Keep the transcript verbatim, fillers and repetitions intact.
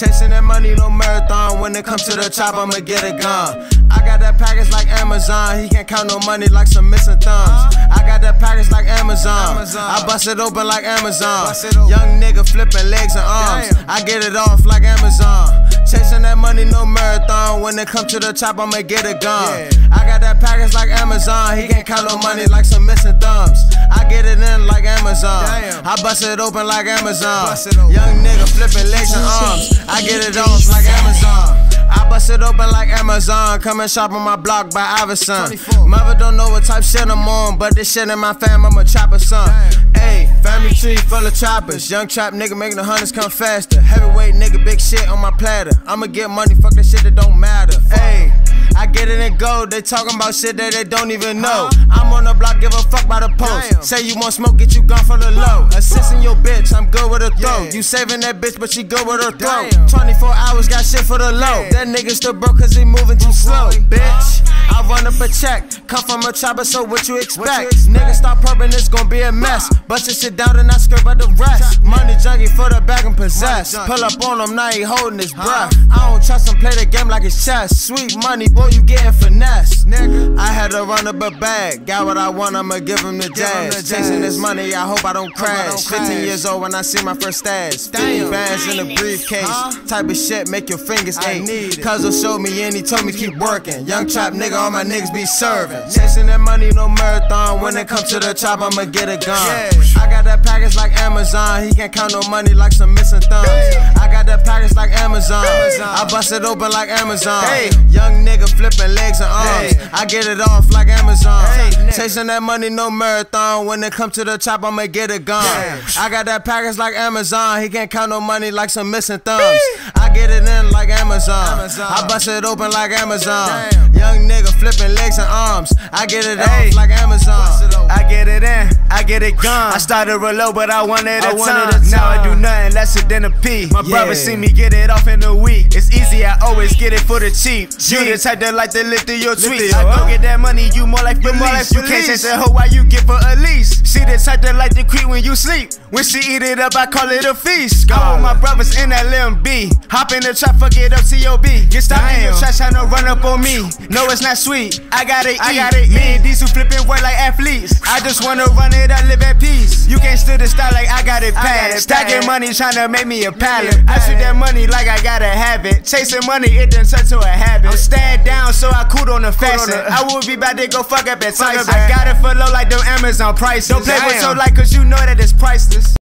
Chasing that money, no marathon. When it comes to the top, I'ma get it gone. I got that package like Amazon. He can't count no money like some missing thumbs. I got that package like Amazon. I bust it open like Amazon. Young nigga flipping legs and arms. I get it off like Amazon. Chasing that money, no marathon. When it comes to the top, I'ma get it gone. I got that package like Amazon. He can't count no money like some missing thumbs. I get it in like Amazon. I bust it open like Amazon. Young nigga flipping legs and arms. I get it off like Amazon. I bust it open like Amazon. Come and shop on my block by Iverson. Mother don't know what type shit I'm on, but this shit in my fam, I'm a chopper son. Ayy, family tree full of choppers. Young trap nigga making the hundreds come faster. Heavyweight nigga, big shit on my platter. I'ma get money, fuck that shit that don't matter. Ayy, I get it and go. They talking about shit that they don't even know. I'm on the block, give a fuck by the post. Say you want smoke, get you gone for the low. Assisting your bitch, I'm good with her throat. You saving that bitch, but she good with her throat. twenty-four hours, got shit for the low. That nigga still broke cause he moving too slow. Bitch, I run up a check. Come from a chopper, so what you expect? What you expect? Nigga start purping, it's gon' be a mess. Bust your shit down and I scrape out the rest. Money junkie for the bag and possess. Pull up on him, now he holding his breath. I don't trust him, play the game like it's chess. Sweet money, boy, you getting finesse. Nigga, I had to run up a bag. Got what I want, I'ma give him the jazz. Chasing this money, I hope I don't crash. fifteen years old when I see my first stash. Damn, bands in a briefcase. Type of shit, make your fingers ache. Cuzzo showed me and he told me keep working. Young trap nigga, all my niggas be serving. Chasing that money, no marathon. When it comes to the top, I'ma get it gone. I got that package like Amazon. He can't count no money like some missing thumbs. I got that package like Amazon. I bust it open like Amazon. Young nigga flipping legs and arms. I get it off like Amazon. Chasing that money, no marathon. When it comes to the top, I'ma get it gone. I got that package like Amazon. He can't count no money like some missing thumbs. I get it in like Amazon. I bust it open like Amazon. Young nigga flipping legs and arms. I get it off like Amazon. I get it in, I get it gone. I started real low, but I want it at times. Now I do nothing lesser than a P. My yeah. brother see me get it off in a week. It's easy, I always get it for the cheap. You the type that like to lift to your tweets. I go get that money, you more like police. Like you can't chase that hoe while you get for a lease. She the type that like to creep when you sleep. When she eat it up, I call it a feast. Go with my brothers in that L M B. Hop in the trap, fuck it up, T O B. Get stopped in your trash, trying to run up on me. No, it's not sweet, I gotta eat. Me and Diesel flipping work like athletes. I just wanna run it, I live at peace. You can't steal the style like I got it packed. Stacking money tryna make me a pallet. I shoot that money like I gotta have it. Chasing money, it done turned to a habit. I'm stared down, so I cooled on the facet. I would be about to go fuck up at Tyson. I got it for low like them Amazon prices. Don't play with so like, cause you know that it's priceless.